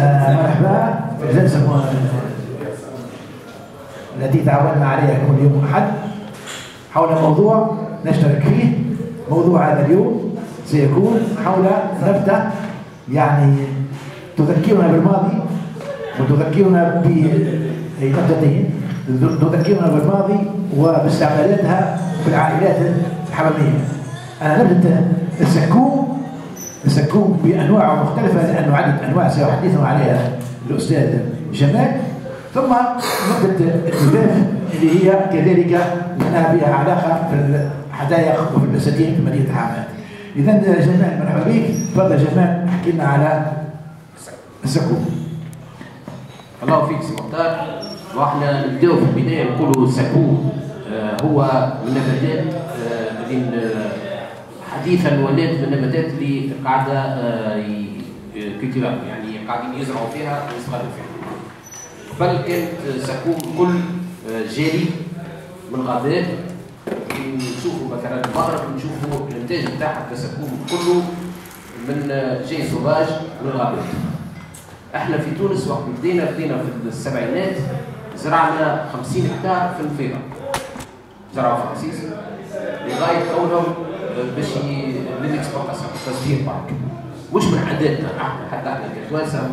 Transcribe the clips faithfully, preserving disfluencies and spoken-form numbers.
مرحبا بالجلسة التي تعودنا عليها كل يوم أحد حول موضوع نشترك فيه. موضوع هذا اليوم سيكون حول نبتة يعني تذكرنا بالماضي وتذكرنا بنبتتين، تذكرنا بالماضي وباستعمالاتها في العائلات الحمامية. أنا نبتة السكوم، السكوم بأنواعه مختلفة لأنه عدة أنواع سيحدثنا عليها الأستاذ جمال. ثم نبتة التفاف اللي هي كذلك لأنها بها علاقة في الحدائق وفي البساتين في مدينة حماة. إذا جمال مرحبا بك، تفضل جمال احكي لنا على السكوم. الله فيك سي مختار. واحنا نبداو في البدايه نقولوا السكوم آه هو النباتات آه حديثا ولات من النباتات اللي قاعده آه يعني قاعدين يزرعوا فيها ويستغلوا فيها. قبل كانت السكوم كل آه جاري من الغابات. نشوفوا مثلا المغرب نشوفوا الانتاج بتاعها كسكوم كله من جاي سوفاج من الغابات. احنا في تونس وقت بدينا بدينا في السبعينات زرعنا خمسين هكتار في الفيضه. زرعوا في القسيس لغايه قولهم باش للاكسبورتاسيون تصدير برك. مش من عاداتنا احنا حتى احنا كتوانسه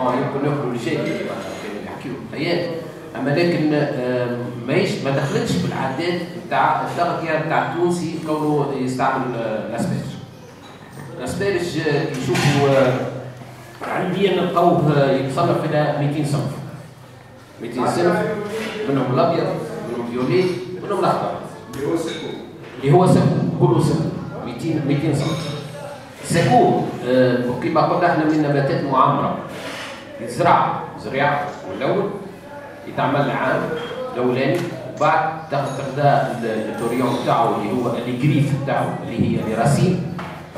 يمكن ناكلوا الشاي نحكيو الحياه، اما لكن ما دخلتش في العادات بتاع التغذيه بتاع التونسي كونه يستعمل الاسبارج. الاسبارج يشوفوا عندي انا القوب يتصنف الى مئتين صنف. مئتين صنف منهم الابيض، منهم الفيولي، منهم الاخضر. اللي هو سكوم. اللي هو سكوم، كله سكوم. مئتين صنف. السكوم كما قلنا احنا من النباتات المعمره. يتزرع زريعه الاول، يتعمل عام الاولاني، وبعد تاخذ تغذى التوريون بتاعه اللي هو الجريف بتاعه اللي هي راسين.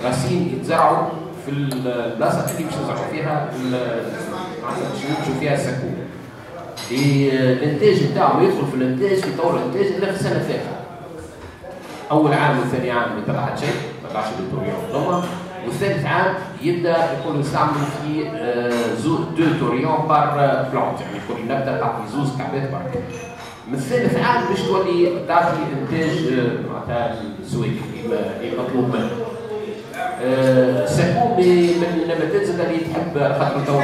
راسين يتزرعوا في البلاصه اللي باش نزرعوا فيها نشوفوا فيها السكوم. الانتاج بتاعهم يدخل في الانتاج في طور الانتاج الا في سنه ثلاثه. اول عام وثاني عام ما يطلعش شيء، ما يطلعش بالتوريون، والثالث عام يبدا يكون يستعمل في زوز دو توريون بار بلانت، يعني كل نبته تعطي زوز كعبات برك. من الثالث عام باش تولي تعطي انتاج معناتها السويدي اللي مطلوب منه. السكوم من النباتات زاد اللي تحب خاطر توا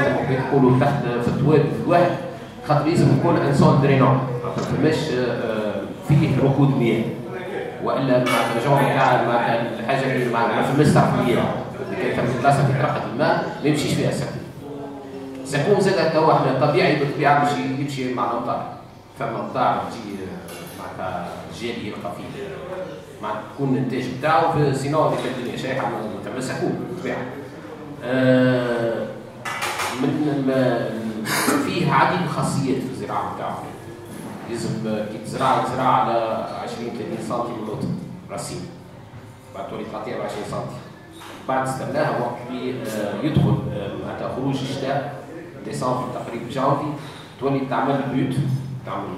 يقولوا تحت في التواب الواحد خاطر لازم يكون انسان درينون، ما فماش فيه ركود مياه والا الجو تاع الحاجه اللي ما فماش تعقيد في بلاصه تترقد الماء ما يمشيش فيها السكوم. السكوم زاد توا احنا طبيعي بالطبيعه باش يمشي مع الامطار، فما امطار تجي معناتها جاريه يلقى فيه معناتها تكون الانتاج بتاعه في سيناء هذيك الدنيا شايحه تم السكوم بالطبيعه. آه من فيه عديد الخاصيات في الزراعه بتاعه. لازم كي تزرع تزرع على عشرين ثلاثين سم من القطر راسين. بعد تولي تقطيع ب عشرين سم. بعد استناها وقت اللي يدخل معناتها خروج الشتاء ديسمبر تقريبا جانفي تولي تعمل بيوت تعمل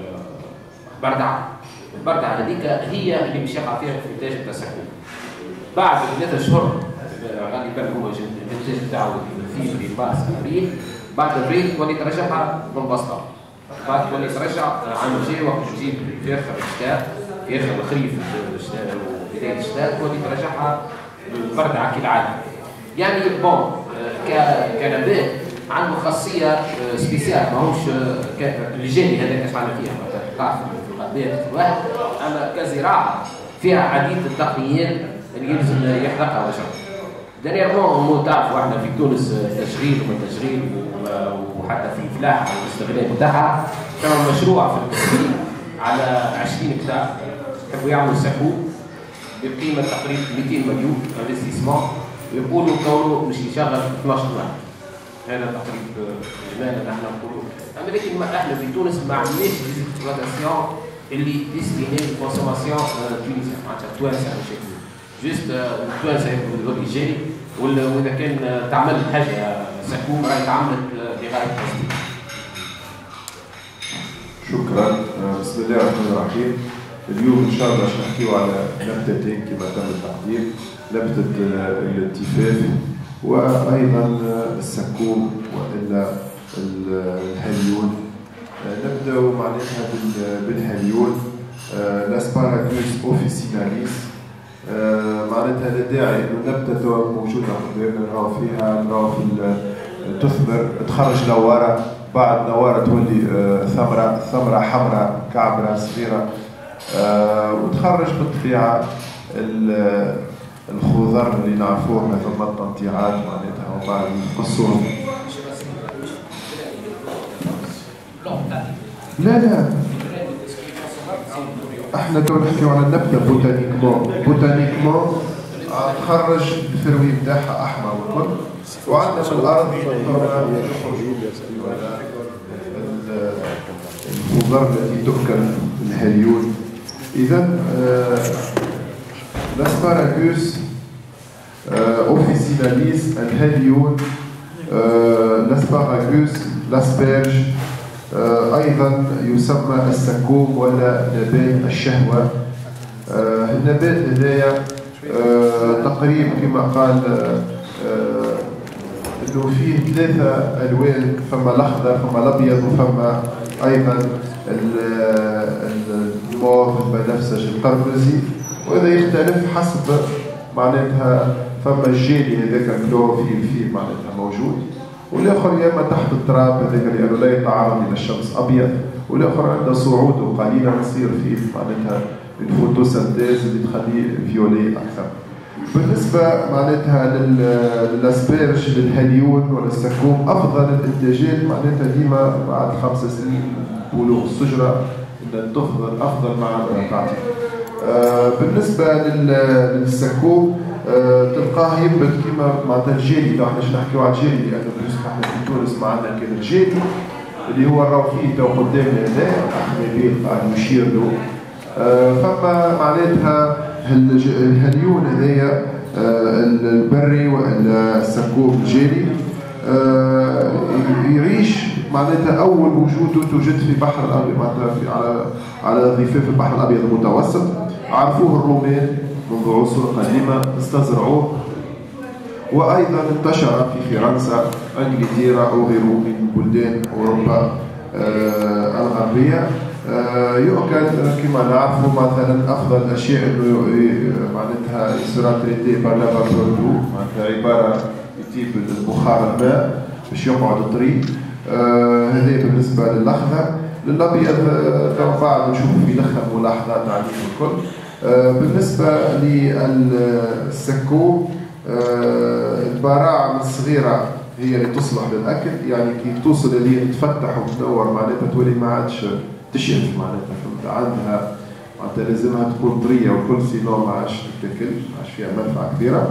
بردعه. البردعه هذيك هي اللي باش يقع فيها الانتاج بتاع السكوم. بعد ثلاثة أشهر غالبا هو الانتاج بتاعه في في مارس ابريل، بعد ابريل تولي ترجعها بالبسطه. بعد تولي ترجع عام الجاي وقت تجيب في اخر الشتاء في اخر الخريف وبدايه الشتاء تولي ترجعها البردعه كالعاده. يعني بون كنبات عنده خاصيه سبيسيال ماهوش الجاني هذاك اش عملنا فيها تعرف في الغابات الواحد، اما كزراعه فيها عديد التقنيات اللي يلزم يحرقها ويشربها. دانييرمون تعرفوا احنا في تونس تشغيل وما تشغيل وحتى في فلاحه والاستغلال بتاعها كانوا مشروع في التشغيل على عشرين هكتار يحبوا يعملوا سكوم بقيمه تقريبا مئتين مليون انفستيسمون ويقولوا كونه مش يشغل اثناش واحد. هذا تقريبا اجمالا احنا نقولوا، اما لكن احنا في تونس ما عندناش ديزيكسبلوتاسيون اللي ديستيني للكونسوماسيون تونسيا معناتها التوانسه على شكل جست التوانسه يقولوا الجاري، واذا كان تعمل حاجه سكوم راهي تعملت لغايه التصدير. شكرا. بسم الله الرحمن الرحيم. اليوم ان شاء الله باش نحكيو على نبتتين كما تم التحضير، نبته التفاف وايضا السكوم والا الهاليون. نبدأ معناتها بالهاليون لاسباراغوس اوفيسيناليس. معناتها لا داعي انه نبتة موجودة قدامنا نراو فيها، نراو في تثمر، تخرج نوارة، بعد نوارة تولي ثمرة، ثمرة حمراء كعبرة صغيرة، وتخرج بالطبيعة الخضر اللي نعرفوه ما ثم التنطيعات معناتها ومن بعد نقصوهم. لا لا احنا تو نحكيو على النبته بوتانيكمون، بوتانيكمون تخرج الفروي نتاعها احمر والكل، وعندنا في الارض الخضر التي تؤكل الهاليون. اذا الاسباراغوس اوفيسيناليس، الهاليون، الاسباراغوس، الاسبرج، أيضا يسمى السكوم ولا نبات الشهوة. النبات هذايا تقريبا كما قال أنه فيه ثلاثة ألوان، فما الأخضر، فما الأبيض، وفما أيضا الموف البنفسجي القرمزي، وهذا يختلف حسب معناتها فما الجيلي هذاك الكلوروفيل فيه معناتها موجود، والاخر يا اما تحت التراب هذاك لانه لا يتعرض الى الشمس ابيض، والاخر عنده صعوده قليله تصير فيه معناتها الفوتوسنتيز اللي تخليه فيولي اكثر. بالنسبه معناتها للاسبرج، للهاليون ولا السكوم، افضل الانتاجات معناتها ديما بعد خمس سنين بلوغ الشجره ان تفضل افضل مع تعطي. بالنسبه للسكوم تلقاه ينبت كيما معناتها الجيلي، لو احنا باش نحكيو على الجيلي لانه احنا في تونس ما عندنا كان الجيلي اللي هو الروفيل تو قدامنا هذايا احنا بيه قاعد نشير له. فما معناتها الهاليون هذايا البري ولا السكوب الجيلي يعيش معناتها اول وجوده توجد في البحر الابيض معناتها على على ضفاف البحر الابيض المتوسط، عرفوه الرومان منذ عصور قديمة استزرعوه، وأيضا انتشر في فرنسا، إنجلترا وغيره من بلدان أوروبا آه الغربية. آه يؤكل كما نعرفوا مثلا أفضل الأشياء أنه معناتها سرا تريتي بار لافاتور دو، معناتها عبارة يتيب بخار الماء باش يقعد طري. آه هذا بالنسبة للأخضر. للأبيض توا بعد نشوفوا في لخم ملاحظات عليه الكل. بالنسبة للسكوم البراعم الصغيرة هي اللي تصلح للأكل، يعني كي توصل اللي تفتح وتنور معناتها تولي ما عادش تشف معناتها، فهمت؟ عندها معناتها لازمها تكون طرية وكل سينو ما عادش تتاكل، ما عادش فيها منفعة كبيرة.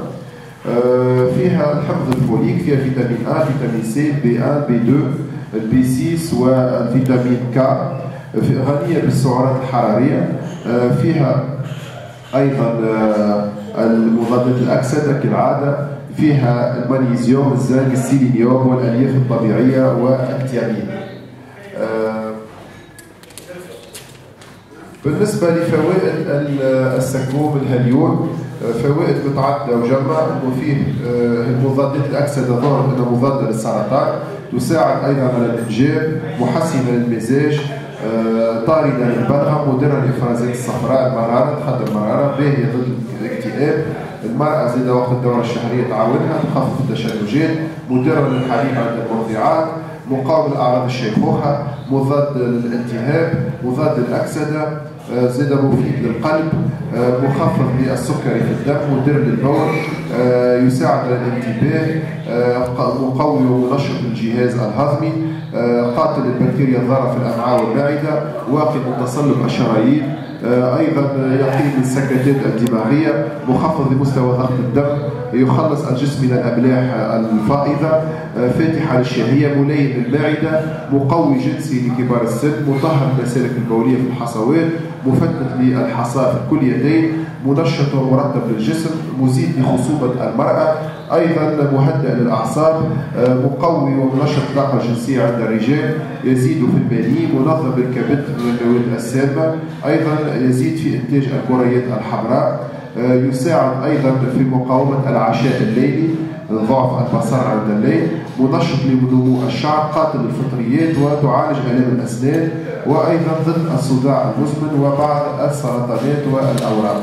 فيها الحمض الفوليك، فيها فيتامين أ، فيتامين سي، بي واحد، بي اثنين، بي ستة، وفيتامين كا، غنية بالسعرات الحرارية. فيها ايضا المضادات الاكسده كالعاده، فيها المغنيسيوم، الزنك، السيلينيوم والالياف الطبيعيه والتيامين. بالنسبه لفوائد السكوم الهاليون، فوائد متعدده وجمه، انه فيه المضادات الاكسده ظهرت انها مضاده للسرطان، تساعد ايضا على الانجاب، محسنه للمزاج، طاردة للبلغم، مدرة لإفرازات الصفراء، المرارة، تخدم المرارة، باهية ضد الاكتئاب، المرأة زاد وقت الدورة الشهرية تعاونها، تخفف التشنجات، مدرة للحليب عند المرضعات، مقاوم لأعراض الشيخوخة، مضاد للالتهاب، مضاد للأكسدة، زاد مفيد للقلب، مخفض للسكري في الدم، مدر للبول، يساعد على الانتباه، مقوي ونشط الجهاز الهضمي، قاتل البكتيريا الضارة في الأمعاء والمعدة، واقي من تصلب الشرايين، أيضا يقي من السكتات الدماغية، مخفض لمستوى ضغط الدم، يخلص الجسم من الأملاح الفائضة، فاتحة للشهية، ملين للمعدة، مقوي جنسي لكبار السن، مطهر المسالك البولية في الحصوات، مفتت للحصى في كل يدين، منشط ومرتب للجسم، مزيد لخصوبة المرأة، أيضا مهدئ للأعصاب، مقوي ومنشط الطاقة الجنسية عند الرجال، يزيد في المني، منظم الكبد من المواد السامة، أيضا يزيد في إنتاج الكريات الحمراء، يساعد أيضا في مقاومة العشاء الليلي، ضعف البصر عند الليل، منشط لمنمو الشعب، قاتل الفطريات، وتعالج آلام الأسنان، وأيضا ضد الصداع المزمن وبعض السرطانات والأورام.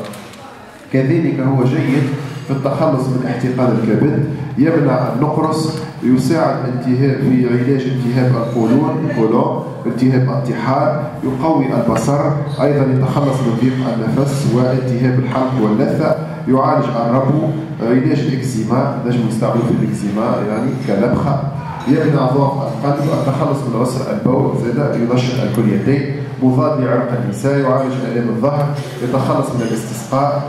كذلك هو جيد في التخلص من احتقان الكبد، يمنع النقرس، يساعد التهاب في علاج التهاب القولون، القولون، التهاب الطحال، يقوي البصر، أيضا يتخلص من ضيق النفس والتهاب الحلق واللثة، يعالج الربو، علاج الإكزيما، نجم يستعملوا في الإكزيما يعني كلبخة، يمنع ضعف القلب، التخلص من عسر البول، زاد ينشط الكليتين، مضاد لعرق النساء، يعالج آلام الظهر، يتخلص من الاستسقاء،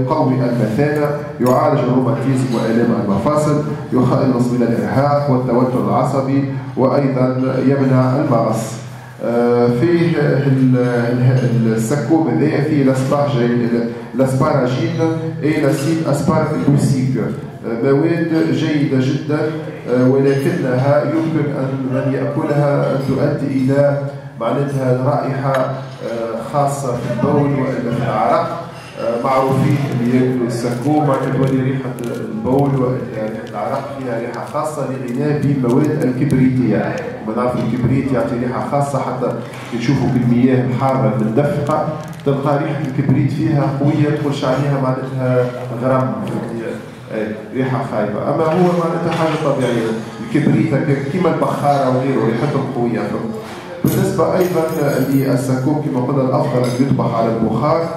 يقوي المثانة، يعالج الروماتيزم وآلام المفاصل، يخلص من الإرهاق والتوتر العصبي، وأيضا يمنع المغص. فيه السكوم هذايا فيه الاسباراجين الاسيد اسبارتوسيك، مواد جيدة جدا ولكنها يمكن أن من يأكلها تؤدي إلى معناتها رائحة خاصة في البول وإلا في العرق. معروفين اللي ياكلوا السكوم معناتها تولي ريحة البول وإلا ريحة العرق فيها ريحة خاصة للعناية بمواد الكبريتية، يعني. ونعرف الكبريت يعطي ريحة خاصة، حتى يشوفوا بالمياه الحارة المدفقة تلقى ريحة الكبريت فيها قوية، تخش عليها معناتها غرام، ريحة خايبة. أما هو معناتها حاجة طبيعية، الكبريت كما البخارة وغيره ريحتهم قوية. بالنسبة أيضا للسكوب كما قلنا الأفضل أن يطبخ على البخار،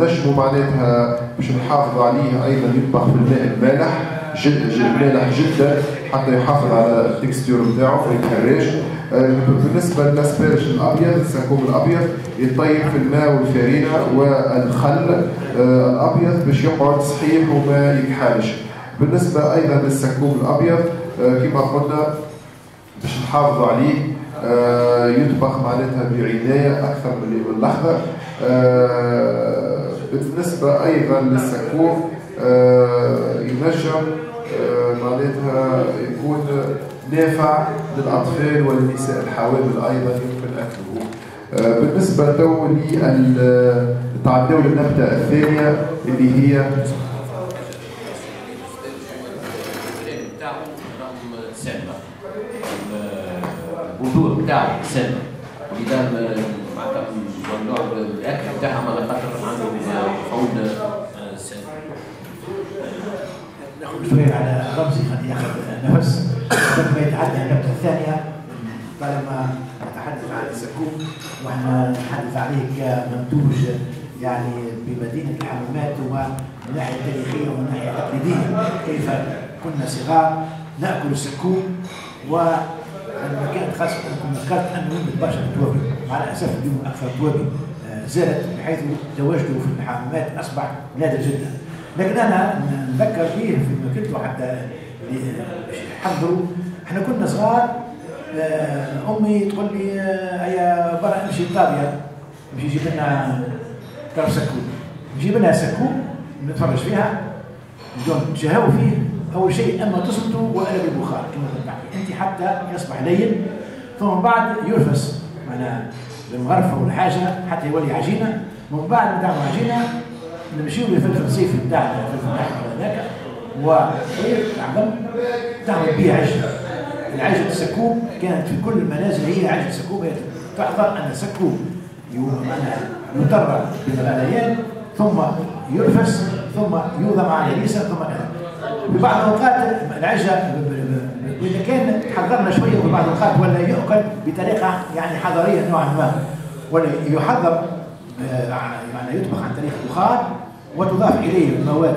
نجموا معناتها باش نحافظوا عليه أيضا يطبخ في الماء المالح، مالح جدا حتى يحافظ على التكستير نتاعو ما يتهريش. بالنسبة للاسبارج الأبيض، السكوم الأبيض يطيب في الماء والفارينة والخل الأبيض باش يقعد صحيح وما يكحالش. بالنسبة أيضا للسكوم الأبيض كما قلنا باش نحافظوا عليه يطبخ معناتها بعناية أكثر من الأخضر. بالنسبة أيضا للسكوم ينجم معناتها يكون نافع للأطفال والنساء الحوامل أيضا يمكن أكله. بالنسبة تو لتعداو للنبتة الثانية اللي هي البذور بتاعهم سامة، ولذا معناتها ممنوع الأكل بتاعهم على خاطر عندهم فوضى سامة. ناخذ شوية على رمزي خليه ياخذ نفس قبل ما يتعدى النبتة الثانية. طالما نتحدث عن السكوب وإحنا نتحدث عليه كمنتوج يعني بمدينة الحمامات، ومن الناحية التاريخية ومن الناحية التقليدية كيف كنا صغار نأكل السكوب، و المكان خاصة كما ذكرت أنه ينبت برشا بالتوابل، مع الأسف اليوم أكثر التوابل زادت بحيث تواجده في المحامات أصبح نادر جدا. لكن أنا نذكر فيه فيما كنت حتى نحضروا، احنا كنا صغار أمي تقول لي يا برا امشي لطابية، امشي جيب لنا طرف سكوب، نجيب لنا سكوب نتفرج فيها نجيو نتشهاو فيه. أول شيء أما تصمتوا وأنا بالبخار كما تحكي أنت حتى يصبح لين، ثم بعد يرفس معناها بالمغرفة والحاجة حتى يولي عجينة. من بعد ما تعمل عجينة نمشيو للفلفل الصيفي بتاعنا، الفلفل هذاك وطير تعمل تعمل به عجة. العجة السكوب كانت في كل المنازل هي عجة سكوب، هي تحضر أن السكوب يطرى بالغليان ثم يرفس ثم يوضع على اليسر ثم في بعض الاوقات العجه اذا كان حضرنا شويه في بعض الاوقات ولا يؤكل بطريقه يعني حضاريه نوعا ما، ولا يحضر يعني يطبخ عن طريق البخار وتضاف اليه المواد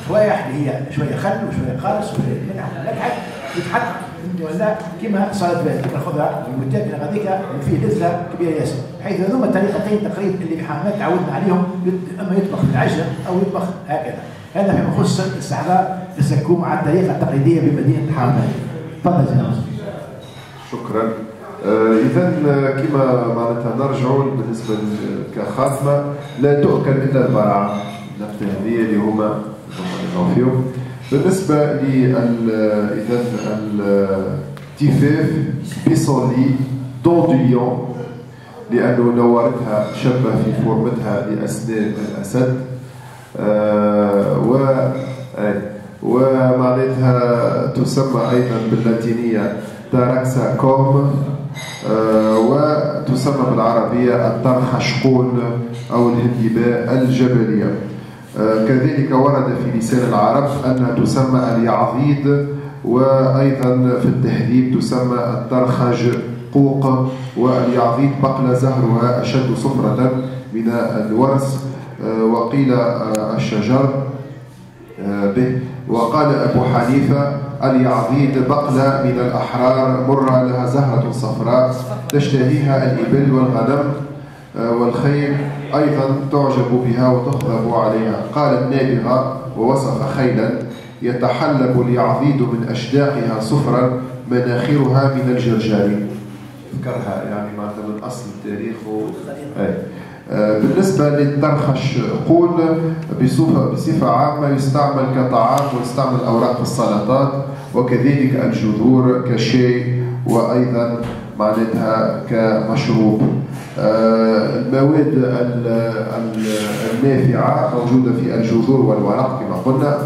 الفوايح اللي هي شويه خل وشويه قارص وشويه ملح ملح يتحط ولا كما صارت بالك ناخذها المتاكله غاديكا فيه لذه كبيره ياسر، حيث هذوما الطريقتين تقريبا اللي بحمامات تعودنا عليهم، اما يطبخ بالعجه او يطبخ هكذا. هذا فيما يخص استحضار السكوم على الطريقه التقليديه بمدينه الحمامات. تفضل يا شكرا. آه اذا كما معناتها نرجعوا بالنسبه كخاتمه، لا تؤكل الا البراعه، النبته هذه اللي هما نرجعوا فيهم. بالنسبه لل اذا التفاف بيسولي دون دو ليون، لانه نورتها شابه في فورمتها لاسنان الاسد. آه و ومعناتها تسمى أيضا باللاتينية تاراكسا كوم، وتسمى بالعربية الطرحة شقون أو الهندباء الجبلية. كذلك ورد في لسان العرب أنها تسمى اليعضيد، وأيضا في التهذيب تسمى الطرخج قوق. واليعضيد بقلة زهرها أشد صفرة من الورس، وقيل الشجر به. وقال أبو حنيفة اليعضيد بقلة من الأحرار مرة لها زهرة صفراء تشتهيها الإبل والغنم والخيل، أيضا تعجب بها وتخضب عليها. قال النابغة ووصف خيلا يتحلب اليعضيد من أشداقها صفرا مناخيرها من الجرجاري. فكرها يعني معناتها من أصل التاريخ و... بالنسبة للطرخش قول بصفة عامة يستعمل كطعام، ويستعمل أوراق السلطات وكذلك الجذور كشاي، وأيضا معناتها كمشروب. المواد النافعة موجودة في الجذور والورق كما قلنا،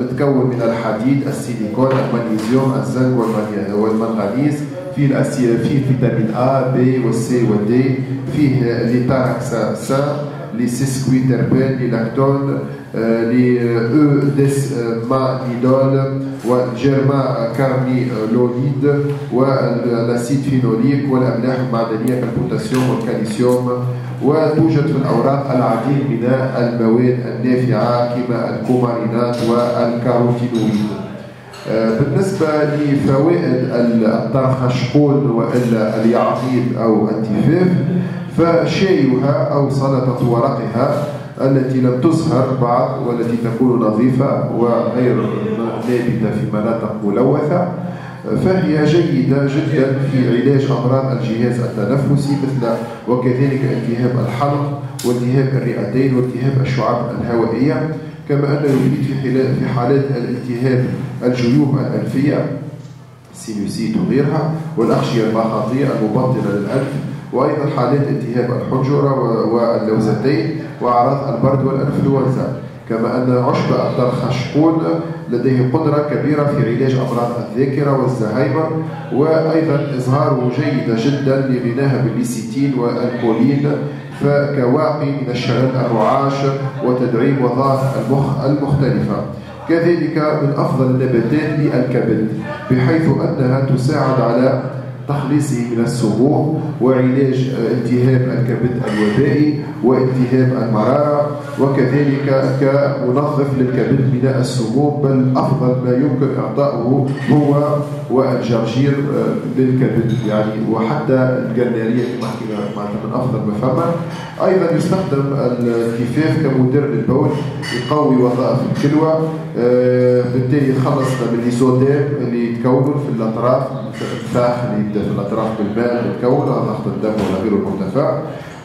متكون من الحديد، السيليكون، المغنيسيوم، الزنك والمنغنيز. فيه فيه فيتامين A B والسي والدي، فيه لتاراكسا س، لسيسكويتربين، للاكتون، لأوديسمانيدول، والجيرما كارنيلوليد، والاسيد فينوليك، والاملاح المعدنيه كالبوتاسيوم والكالسيوم. وتوجد في الاوراق العديد من المواد النافعه كما الكومارينات والكاروتينويد. بالنسبة لفوائد الطرخشقون وإلا اليعضيد أو التفاف، فشايها أو سلطة ورقها التي لم تزهر بعد والتي تكون نظيفة وغير نابتة في مناطق ملوثة، فهي جيدة جدا في علاج أمراض الجهاز التنفسي مثل وكذلك التهاب الحلق والتهاب الرئتين والتهاب الشعب الهوائية، كما أنه يفيد في حالات الالتهاب الجيوب الأنفية سينوسيت وغيرها، والأغشية المخاطية المبطنة للأنف، وأيضا حالات التهاب الحنجرة واللوزتين وأعراض البرد والإنفلونزا. كما أن عشب الطرخشقون لديه قدرة كبيرة في علاج أمراض الذاكرة والزهايمر، وأيضا إظهاره جيدة جدا لغناها بالليسيتين والكولين، فكواقي من الشلل الرعاش وتدعيم وظائف المخ المختلفة. كذلك من أفضل النباتات للكبد، بحيث أنها تساعد على تخليصه من السموم وعلاج التهاب الكبد الوبائي والتهاب المرارة، وكذلك كمنظف للكبد من السموم، بل أفضل ما يمكن إعطاؤه هو والجرجير للكبد يعني، وحتى الجنارية معناتها من أفضل ما فما. أيضا يستخدم الكفاف كمدر للبول، يقوي وظائف الكلوة، بالتالي يخلصنا من الإيزودام اللي يتكونوا في الأطراف، الفاخ اللي يبدا في الأطراف بالماء يتكون ضغط الدم ولا غيره مرتفع.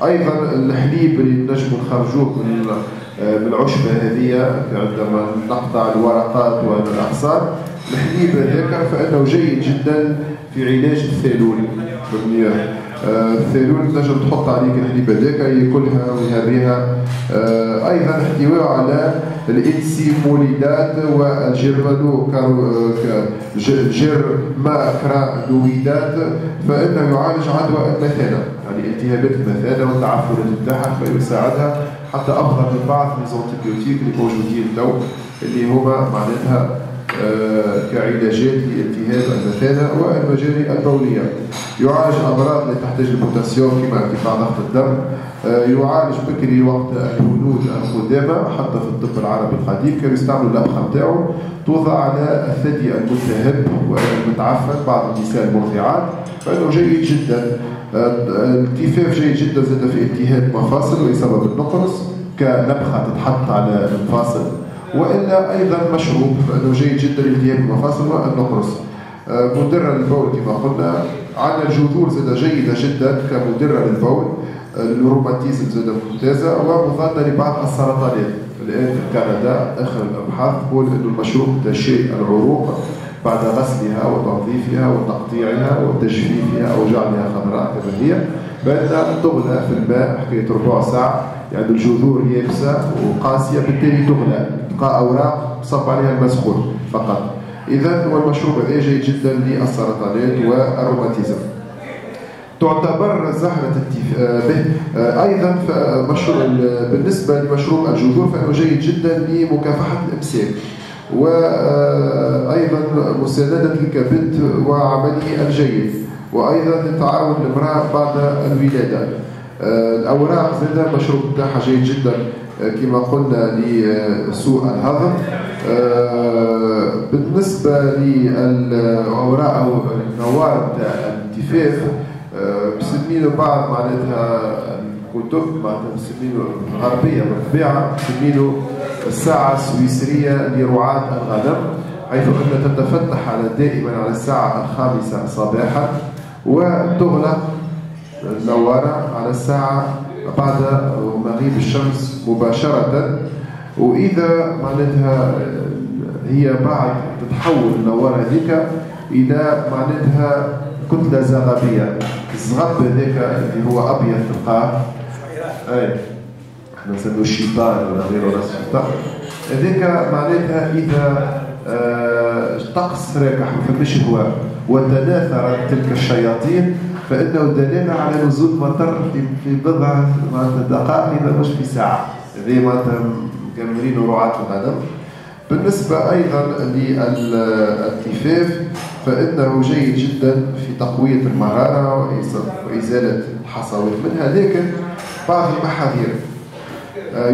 أيضا الحليب اللي نجموا نخرجوه من العشبة هذه عندما نقطع الورقات والأعصاب، الحليب هذاك فإنه جيد جدا في علاج الثالول بالمياه. الثالول تنجم تحط عليك الحليب هذاك ياكلها ويهريها. أيضا احتوائه على الانسيموليدات والجيرمانو جيرماكرانويدات، فإنه يعالج عدوى المثانة يعني التهابات المثانة والتعفنات نتاعها، فيساعدها حتى أفضل من بعض ليزونتيبيوتيك اللي موجودين تو اللي هما معناتها كعلاجات لالتهاب المثانة والمجاري البولية. يعالج أمراض اللي تحتاج البوتاسيوم كما ارتفاع ضغط الدم، يعالج بكري وقت الهنود القدامى حتى في الطب العربي القديم كانوا يستعملوا الأبخة نتاعو توضع على الثدي الملتهب والمتعفن، بعض النساء المرضعات، فإنه جيد جدا. التفاف جيد جدا زاد في التهاب مفاصل ويسبب النقرس كنبخة تتحط على المفاصل، والا ايضا مشروب فانه جيد جدا للتهاب المفاصل والنقرس. مدرة للبول كما قلنا. عندنا الجذور زاده جيده جدا كمدرة للبول، الروماتيزم زاده ممتازه ومضاده لبعض السرطانات. الان في كندا اخر الابحاث تقول انه المشروب تشيل العروق بعد غسلها وتنظيفها وتقطيعها وتجفيفها او جعلها خضراء كما هي، بان تغلى في الماء حكايه ربع ساعه، يعني الجذور يابسه وقاسيه، بالتالي تغلى، تلقى اوراق صب عليها المسخون. فقط. إذا هو المشروب هذا جيد جدا للسرطانات والروماتيزم. تعتبر زهرة به أيضا بالنسبة لمشروب الجذور فإنه جيد جدا لمكافحة الإمساك، وأيضا مساندة الكبد وعمله الجيد، وأيضا لتعاون المرأة بعد الولادة. الأوراق زاد المشروب تاعها جيد جدا كما قلنا لسوء الهضم. بالنسبة للأوراق أو النوار تاع الجفاف مسمينو بعض معناتها الكتب معناتها مسمينو غربية بالطبيعة، مسمينو الساعة السويسرية لرعاة الغنم، حيث أنها تتفتح على دائما على الساعة الخامسة صباحا وتغلق النوارة على الساعة بعد مغيب الشمس مباشرة. وإذا معناتها هي بعد تتحول النوارة هذيك إلى معناتها كتلة زغبية. الزغب هذاك اللي هو أبيض تلقاه، أي احنا نسميوه الشيطان ولا غيره ولا الشيطان، هذاك معناتها إذا طقس راكح ما فماش هواء وتناثرت تلك الشياطين فإنه دلالة على نزول مطر في بضع دقائق إذا مش في ساعة. هذه معناتها مكملين رعاة الغنم. بالنسبة أيضا للالتفاف فإنه جيد جدا في تقوية المرارة وإزالة الحصوات منها، لكن بعض المحاذير.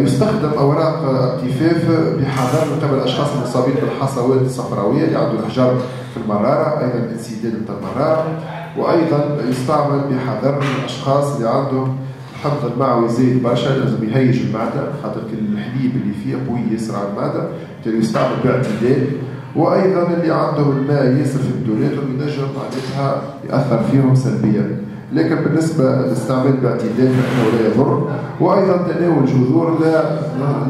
يستخدم أوراق الالتفاف بحذر من قبل الأشخاص المصابين بالحصوات الصفراوية اللي عندهم الحجر في المرارة، أيضا انسداد المرارة، وأيضا يستعمل بحذر من الأشخاص اللي عندهم الحمض المعوي زايد برشا، لازم يهيج المعدة خاطر الحليب اللي فيه قوي ياسر على المعدة، كان يستعمل باعتدال. وأيضا اللي عندهم الماء ياسر في الدورات وينجم معناتها يأثر فيهم سلبيا، لكن بالنسبة للاستعمال باعتدال فإنه لا يضر. وأيضا تناول جذور لا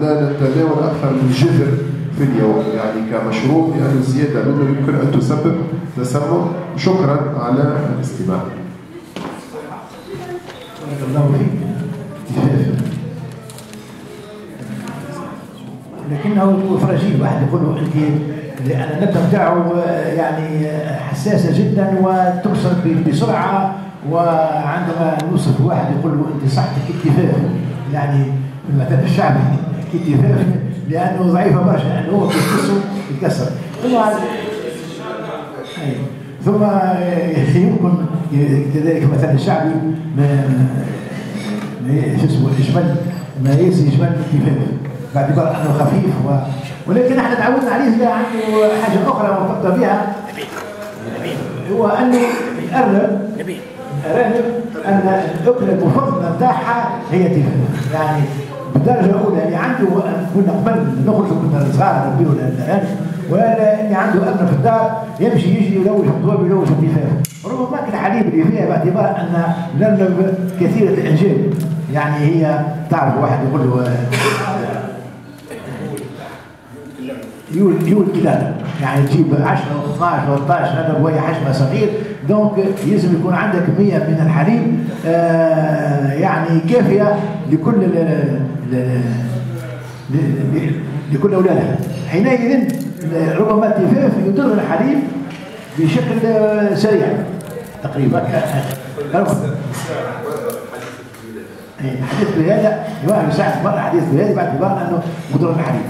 لا نتناول أكثر من جذر في اليوم يعني كمشروب، لأن الزيادة منه يمكن أن تسبب تسمم. شكرا على الاستماع. لكنه فرجيل، واحد يقول لك النبتة بتاعه يعني حساسة جدا وتكسر بسرعة، وعندما نوصف واحد يقول له أنت صحتك كتفاف، يعني بالمثل الشعبي كتفاف لأنه ضعيفة برشا، لأنه هو كيتكسر يتكسر. ثم يمكن كذلك مثل الشعبي شو اسمه الجبل ما ياسي جبل الكفاف، بعد يقول انه خفيف و... ولكن احنا تعودنا عليه. لا عنده حاجه اخرى مرتبطه بها، هو انه يقرب يقرب ان الاكله المفضله نتاعها هي الكفاف، يعني بالدرجه الاولى اللي عنده. كنا قبل نخرجوا كنا صغار نبيعوا الان، ولا اللي عنده ابنه في الدار يمشي يجي يلوج الطوابع يلوج الكفاف، ربما كان الحليب اللي فيها باعتبار ان نرغب كثيره الاعجاب. يعني هي تعرف واحد يقول له يول يول كلاب، يعني تجيب عشرة و اثناعش و ثلاثطاعش هذا بوايا حجمها صغير، دونك لازم يكون عندك مية من الحليب آه يعني كافيه لكل لكل اولادها. حينئذ ربما التفاف يضر الحليب بشكل سريع تقريبا. حديث بهذا يواجه مساعد مرة حديث بهذا باعتبار أنه مضر الحليب.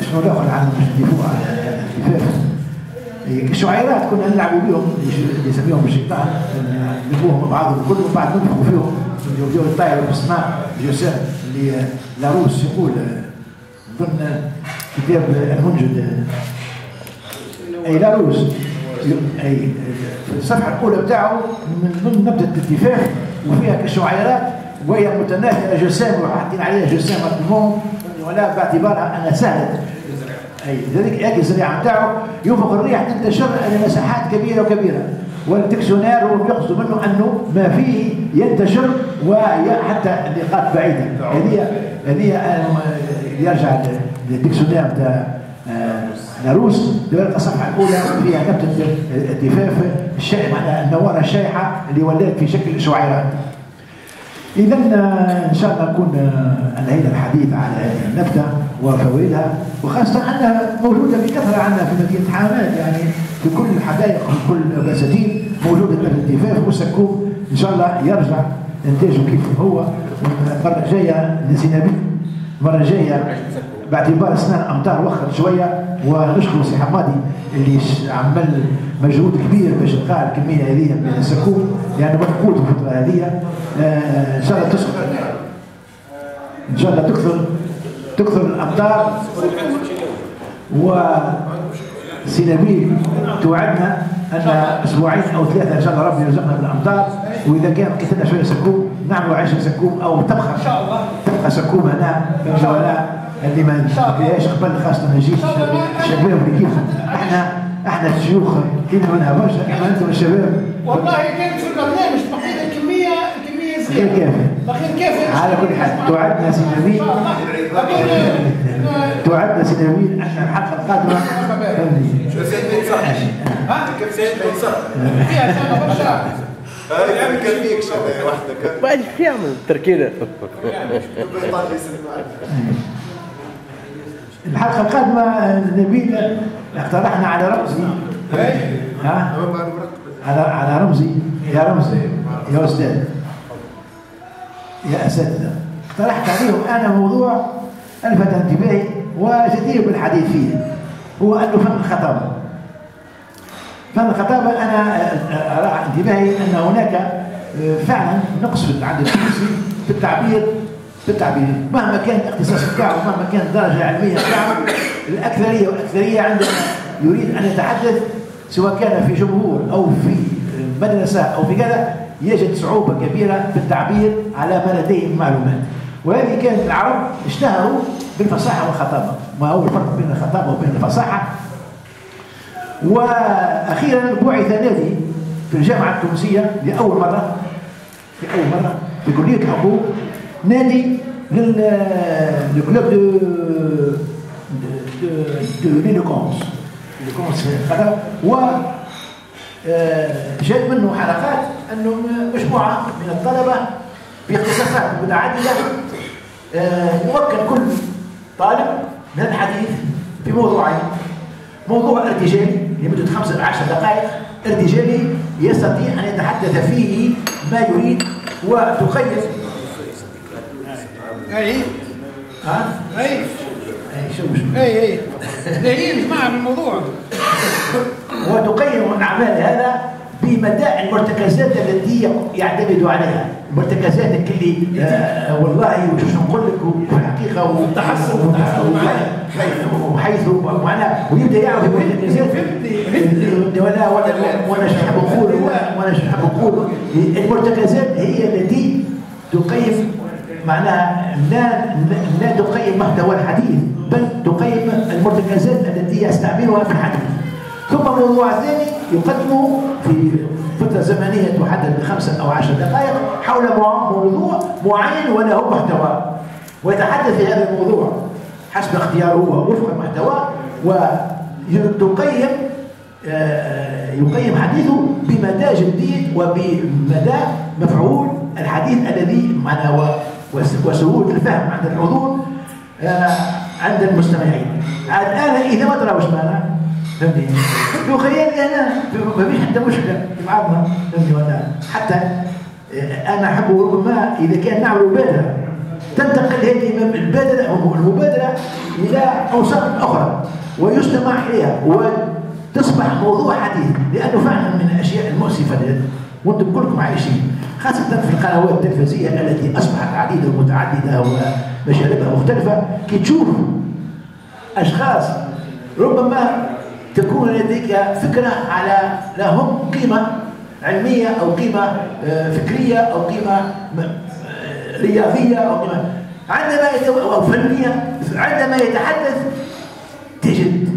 شنو ناخذ عن الدفوع الكفاف؟ الشعيرات كنا نلعبوا بهم يسميهم الشيطان، نلعبوهم بعضهم كلهم بعد ننفخوا فيهم يبداو يطيروا في السماء. جوسيف اللي لاروس يقول ضمن كتاب المنجد، أي لاروس أي في الصفحة الأولى بتاعه من ضمن نبتة الكفاف وفيها كشعيرات وهي متناثرة جسام وحاطين عليها جسام المهم، ولا باعتبارها أنها سهلة. أي لذلك هذه الزريعة بتاعه ينفخ الريح تنتشر لمساحات كبيرة وكبيرة، والدكسيونير يقصد منه أنه ما فيه ينتشر وحتى نقاط بعيدة. هذه هذه يرجع للدكسيونير بتاع ناروس تلقى الصفحة الأولى فيها نبتة التفاف الشائع معناها النوارة الشائحة اللي ولات في شكل شعيرات. إذا إن شاء الله نكون أنهينا الحديث على هذه النبتة وفوائدها. وخاصه انها موجوده بكثره عندنا في مدينه حماد، يعني في كل الحدائق وفي كل البساتين موجوده الالتفاف والسكوب. ان شاء الله يرجع انتاجه كيف هو. المره الجايه لزينبي، المره الجايه باعتبار سنة امطار وخر شويه، ونشكر سي حمادي اللي عمل مجهود كبير باش لقى الكميه هذه من السكوب، لانه مفقود الفتره هذه. ان شاء الله تسقط، ان شاء الله تكثر تكثر الامطار. وسي نبيل توعدنا ان اسبوعين او ثلاثه ان شاء الله ربي يرزقنا بالامطار، واذا كان كثرنا شويه سكوب نعملوا عشر سكوب او تبقى ان شاء الله تبقى سكوب هنا في الجولاء اللي ما نشوفهاش قبل، خاصه ما يجيش الشباب اللي كيفهم. احنا احنا الشيوخ كنا ما نهبوش، احنا انتم الشباب. والله كانت في البرنامج بقيت الكميه الكميه صغيره بقيت كافيه. على كل حال توعدنا سي نبيل، توعدنا سي نبيل احنا الحلقه القادمه. ها؟ كيف سيدنا ينصح؟ فيها سنه برشا. هاي مكفيك شباب وحدك. ما ايش يعمل التركيله؟ الحلقة القادمة نبيل اقترحنا على رمزي. ها؟ على على رمزي، يا رمزي يا أستاذ يا أساتذة، اقترحت عليهم أنا موضوع ألفت انتباهي وجدير بالحديث فيه، هو أنه فن الخطابة. فن الخطابة أنا راح انتباهي أن هناك فعلا نقص في العدد التونسي في التعبير بالتعبير، مهما كان الاختصاص بتاعه ومهما كان الدرجه العلميه بتاعه، الاكثريه والاكثريه عندنا يريد ان يتحدث سواء كان في جمهور او في مدرسه او في كذا، يجد صعوبه كبيره في التعبير على ما لديه من معلومات. وهذه كانت العرب اشتهروا بالفصاحه والخطابه، ما هو الفرق بين الخطابه وبين الفصاحه؟ واخيرا بعث نادي في الجامعه التونسيه لاول مره لاول مره في كليه الحقوق، نادي للكلوب دو دو ليلوكونس، ليلوكونس هذا هو جات منه حلقات انه مجموعه من الطلبه باختصاصات متعدده يمكن كل طالب من الحديث في موضوعين، موضوع ارتجالي لمده خمسة إلى عشر دقائق، ارتجالي يستطيع ان يتحدث فيه ما يريد وتقيد. اي ها اي اي شو شو اي اي دليل مع الموضوع. وتقيم العمل هذا بمدى المرتكزات التي يعتمد عليها، المرتكزات اللي آه والله وشو نقول لك في الحقيقه وتحصل وحيث معناه، ويبدا يعرف المرتكزات ولا ولا وانا شحب نقول وانا شحب نقول المرتكزات هي التي تقيم معناها لا لا تقيم محتوى الحديث، بل تقيم المرتكزات التي يستعملها في الحديث. ثم موضوع ثاني يقدم في فتره زمنيه تحدد بخمسه او عشر دقائق حول موضوع معين وله محتوى، ويتحدث في هذا الموضوع حسب اختياره ووفق المحتوى، وتقيم يقيم حديثه بمدى جديه وبمدى مفعول الحديث الذي معناه وسهولة الفهم عند الحضور آه عند المستمعين. الآن إذا ما تراوش معنا فهمتني؟ لو خيالي أنا ما فيش حتى مشكلة في بعضنا فهمتني ولا حتى آه أنا أحب ربما إذا كان نعمل مبادرة تنتقل هذه المبادرة المبادرة إلى أوساط أخرى ويستمع إليها وتصبح موضوع حديث، لأنه فعلا من الأشياء المؤسفة وأنتم كلكم عايشين، خاصة في القنوات التلفزية التي أصبحت عديدة ومتعددة ومشاربها مختلفة، كي تشوف أشخاص ربما تكون لديك فكرة على لهم قيمة علمية أو قيمة فكرية أو قيمة رياضية أو قيمة عندما أو فنية، عندما يتحدث تجد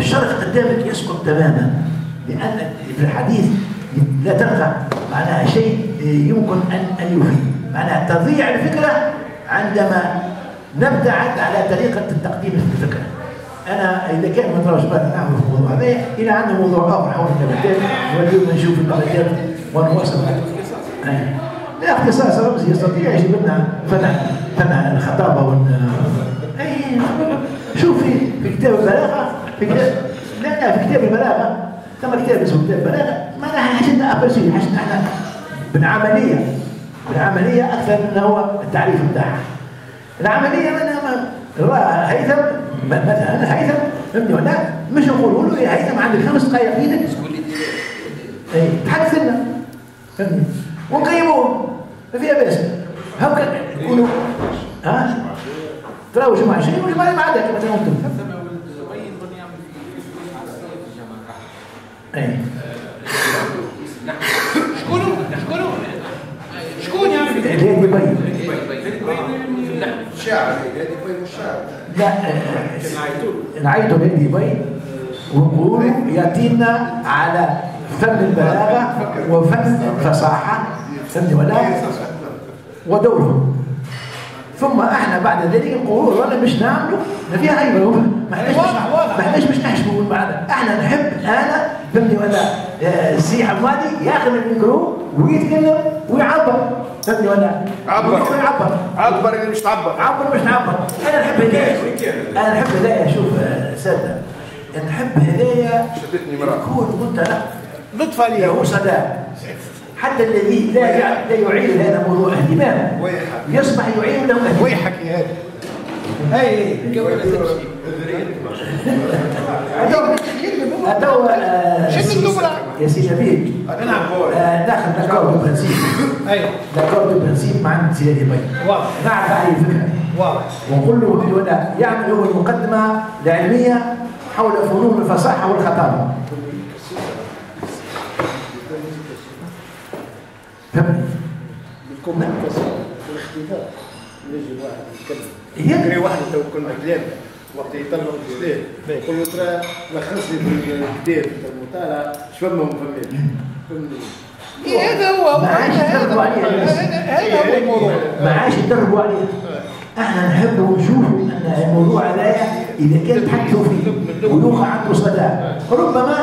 الشرق قدامك يسقط تماما، لأن في الحديث لا تلقى معناها شيء يمكن ان ان يفيد، معناها تضيع الفكره عندما نبتعد على طريقه تقديم الفكره. انا اذا كان ما تراش بالي نعمل في الموضوع هذا، الى عندنا موضوع اخر حول النباتات، واليوم نشوف النباتات ونواصل. لا اختصاص رمزي يستطيع يجيب لنا فن فن الخطابه وال اي شوفي في كتاب البلاغه في كتاب لا لا في كتاب البلاغه ثم كتاب اسمه كتاب البلاغه ما حاجتنا ابرسيل حاجتنا احنا بالعمليه بالعمليه اكثر من هو التعريف بتاعها. العمليه راه هيثم مثلا هيثم فهمتني ولا مش نقولوا له يا هيثم عندك خمس دقائق في ايدك اي تحدث لنا فهمتني ونقيموه ما فيها باس هكا نقولوا ها تراو جمعه شيء ولا ما عندك مثلا انتم اي شكون شكون شكون يعمل هذه يبين الشاعر هذه يبين الشاعر لا نعيدوا هذه يبين ونقولوا ياتينا على فن البلاغه وفن الفصاحه فهمتي ولا ودوره ثم احنا بعد ذلك نقولوا ولا مش نعملوا ما فيها اي بلوغه ما احناش مش نحشموا معنا احنا نحب انا فهمتني ولا السي حمادي ياخذ الميكرو ويتكلم ويعبر فهمتني ولا عبر عبر عبر اللي مش تعبر عبر مش نعبر انا نحب هدايا انا نحب هدايا شوف ساده نحب هدايا شدتني مرة يكون متلقى لطف عليا وصدى حتى الذي لا لا يعين هذا الموضوع اهتمام يصبح يعين له اهتمام ويحك يا هذا هاي تو شد الدبرة يا سي نبيل داخل داكور دو برانسيب ايوه داكور دو برانسيب مع سي نبيل واضح نعرف عليه الفكرة واضح ونقول له هنا يعمل هو المقدمة العلمية حول فنون الفصاحة والخطابة فهمني؟ الكومنتس والاختلاف يجي واحد يتكلم يجري واحد تو كنا كلام وقت يطلعوا الكتاب يقول له ترى لخص لي الكتاب تو ترى شو فما فهمت فهمني؟ هذا هو ما عادش يدربوا عليه هذا هو الموضوع ما عادش يدربوا عليه احنا نحبوا نشوفوا ان الموضوع هذايا اذا كان تحكوا فيه ويوقع عنده صدى ربما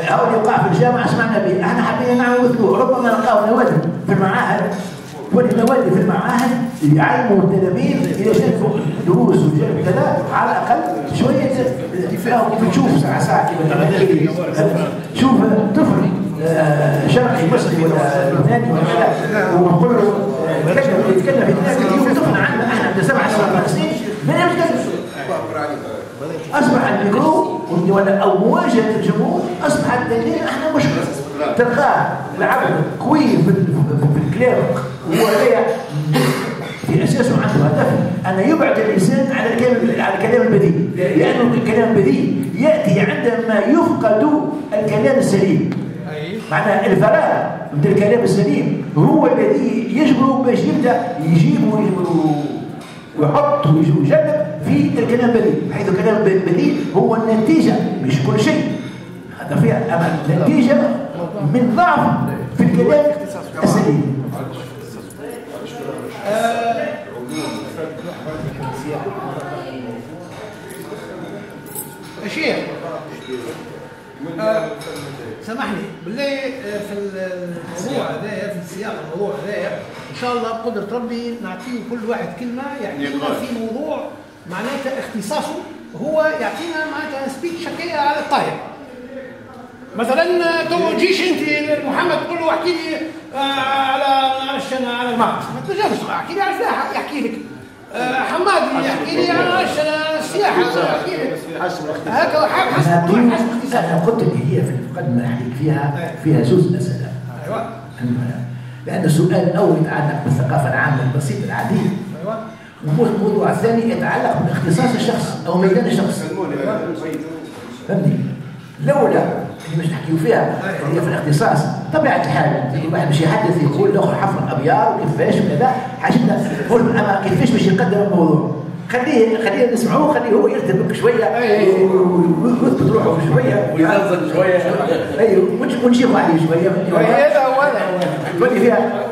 أو يوقع في الجامعة سمعنا به، احنا حبينا نعمل مثله، ربما نلقاو نوادي في المعاهد والنوادي في المعاهد يعلموا التلاميذ إذا شافوا دروس وجاب كذا على الأقل شوية فيهم تشوف ساعة ساعة شوف طفل شرقي مصري ولا لبناني ولا كذا ونقول له يتكلم يتكلم طفل عندنا احنا عندنا سبع سبع سنين ما يتكلمش أصبح الميكرو أو مواجهة الجمهور أصبحت لدينا إحنا مشكلة تلقاه العبد قوي في الكلام وهو في أساسه عنده هدف أن يبعد الإنسان على الكلام على الكلام البديل لأنه الكلام البديل يأتي عندما يفقد الكلام السليم معناه الفراغ من الكلام السليم هو الذي يجبره باش يبدأ يجيبه ويجبره ويحط ويجنب في الكلام البديل، حيث الكلام البديل هو النتيجة مش كل شيء. هذا فيها أما نتيجة من ضعف في الكلام السليم. الشيخ سامحني بالله في الموضوع هذايا في سياق الموضوع هذايا ان شاء الله بقدره ربي نعطيه كل واحد كلمه يعني في موضوع معناتها اختصاصه هو يعطينا معناتها سبيتش هكايا على الطاير. مثلا تو تجيش انت محمد تقول له احكي لي على على المعركه ما تنجمش احكي لي على الفلاحه يحكي لك حماد يحكي لي على السياحه يحكي لك هكا حسب حسب اختصاص. انا قلت لك هي في المقدمه نحكي فيها فيها زوج اسئله ايوه لان السؤال الاول يتعلق بالثقافه العامه البسيطه العاديه ايوه والموضوع الثاني يتعلق باختصاص الشخص او ميدان الشخص فهمتني لولا اللي مش نحكيو فيها هي في الاختصاص طبيعه الحال الواحد باش يحدث يقول الاخر حفر ابيار وكيفاش وكذا حاجتنا قول اما كيفاش باش يقدم الموضوع خليه خليه نسمعوه خليه هو يرتبك شويه ويثبت روحه شويه ويعضل شويه ايوه ونشيخوا عليه شويه هذا هو تولي فيها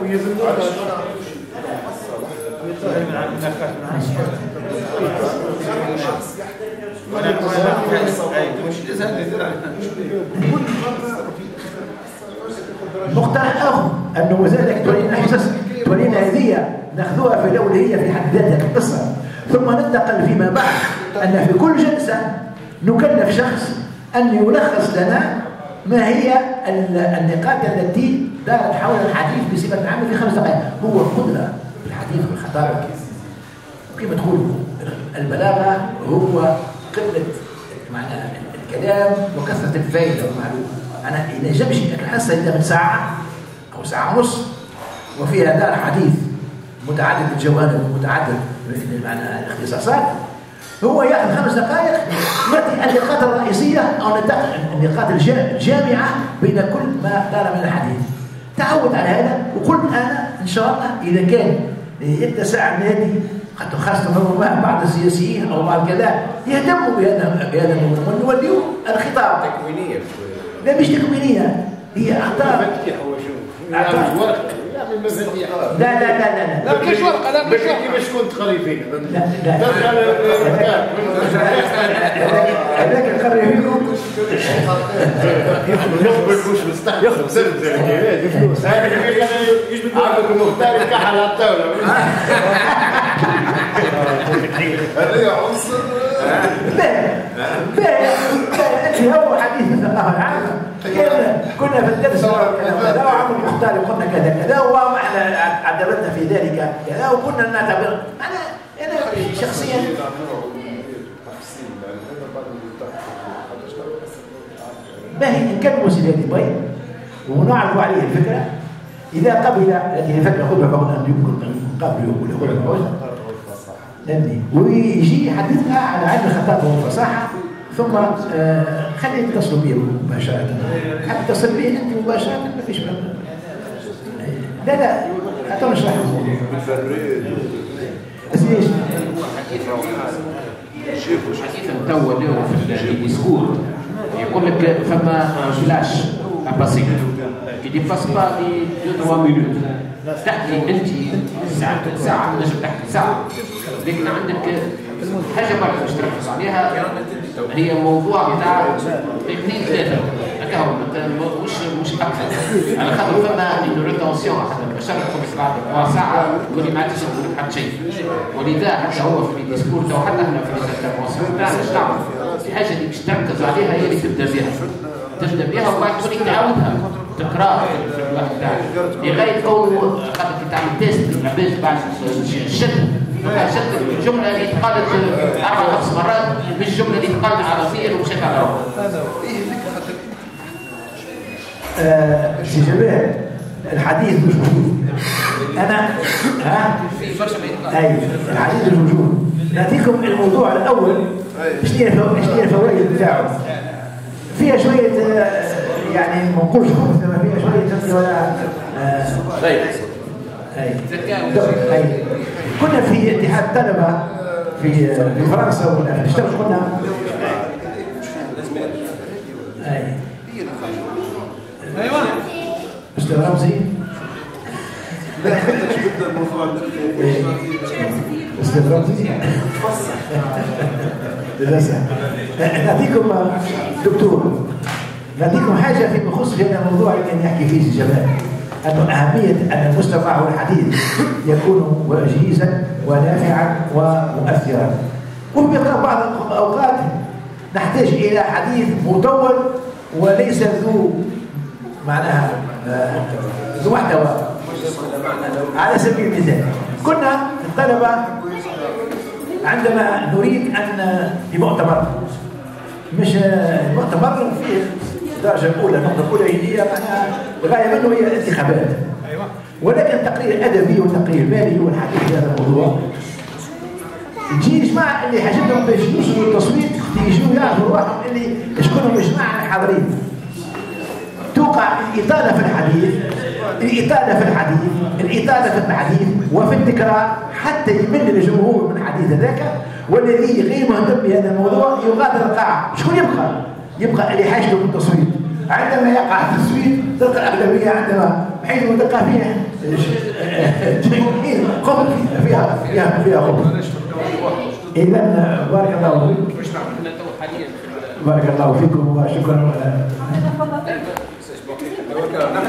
مقترح اخر انه وزارتك تولينا حصص تولينا هديه ناخذوها في الاولويه في حد ذاتها كقصه ثم ننتقل فيما بعد أن في كل جلسة نكلف شخص أن يلخص لنا ما هي النقاط التي دارت حول الحديث بصفة عامة في خمس دقائق. هو القدرة الحديث والخطارة كيف تقول البلاغة، هو قلة معنى الكلام وكثرة الفائدة والمعلومة. أنا إذا جاب شيء الحصة إذا من ساعة أو ساعة ونص وفيها دار حديث متعدد الجوانب ومتعدد معنى الاختصاصات، هو ياخذ خمس دقائق يعطي النقاط الرئيسيه او النقاط الجامعه بين كل ما دار من الحديث. تعود على هذا، وقلت انا ان شاء الله اذا كان انت ساعه نادي حتى خاصه بعض السياسيين او بعض كذا يهتموا بهذا بهذا الموضوع ونوليو الخطاب تكوينيه. لا مش تكوينيه، هي اخطاء لا لا لا لا لا مش ورقه، لا مش كيما شكون تقري فيك لا لا هذاك القري فيكم يخرب الكوش مستحيل يخرب سر الفلوس هذا يجبد عبد المختار يكحل على الطاوله هذا عنصر باهي باهي باهي. هو حديث مثل الله العالم كنا في الدرس كذا وعمر المختار وقلنا كذا كذا ومعنى عدلتنا في ذلك كذا وكنا نعتبر. انا انا شخصيا باهي نكلموا سيدي البيض ونعرضوا عليه الفكره، اذا قبل هذه الفكره خذها فقط يمكن ان يقابله ولا يقول ويجي حديثها على علم الخطاب والفصاحه ثم آه خلي يتصلوا بي مباشرة. حتى تصل بي أنت مباشرة ما فيش بقى. لا لا أتوا نشرح الموضوع. أسيش. حديث توا اليوم في الديسكور يقول لك فما فلاش أبسيط كي ديفاس با دي ثلاثة مينوت تحكي أنت ساعة ساعة نجم تحكي ساعة، لكن عندك حاجة برك باش تركز عليها هي موضوع بتاع اثنين ثلاثة هكا هو مش مش أكثر على خاطر فما إنه ريتونسيون حتى باش تركب سبعة أربع ساعة تولي ما عادش تقول لك حتى شيء. ولذا حتى هو في الديسكور تو حتى احنا في الانترفونسيون بتاعنا اش تعمل؟ الحاجة اللي باش تركز عليها هي اللي تبدا بها تبدا بها وبعد تولي تعاودها تقرأ في الوقت بتاعك لغاية كونه خاطر كي تعمل تيست للعباد بعد الشد شد الجملة اللي اتقالت أربع خمس مرات مش الجملة اللي اتقالت عربيا ومشيت على روحها. سي جمال الحديث مش موجود. أنا ها؟ في برشا ما يتقال. أيوه الحديث مش موجود. نعطيكم الموضوع الأول شنو هي الفوائد بتاعه؟ فيها شوية يعني ما نقولش خبث فيها شوية ولا طيب كنا في اتحاد الطلبه في فرنسا ولا في الشرق كنا ايوه استاذ رمزي استاذ رمزي للاسف نعطيكم دكتور نعطيكم حاجه فيما يخص هذا الموضوع اللي نحكي فيه الشباب أن أهمية أن المستمع والحديث يكون وجيزا ونافعا ومؤثرا. وفي بعض الأوقات نحتاج إلى حديث مطول وليس ذو معناها ذو محتوى. على سبيل المثال كنا الطلبة عندما نريد أن بمؤتمر مش مؤتمر فيه الدرجة الأولى، النقطة الأولى هي معناها الغاية منه هي الانتخابات. أيوة. ولكن تقرير أدبي وتقرير مالي والحديث في هذا الموضوع. يجي مع اللي حاجتهم باش يوصلوا للتصويت يجوا يعرفوا روحهم اللي شكون هما الجماعة الحاضرين. توقع الإطالة في الحديث، الإطالة في الحديث، الإطالة في الحديث وفي التكرار حتى يمل الجمهور من الحديث هذاك، والذي غير مهتم بهذا الموضوع يغادر القاعة. شكون يبقى؟ يبقى اللي حاجته بالتصويت. عندما يقع التصويت تلقى الاغلبيه عندما بحيث تلقى فيها جمهوريين قبل فيها فيها فيها قبل. اذا بارك الله فيكم. بارك الله فيكم وشكرا.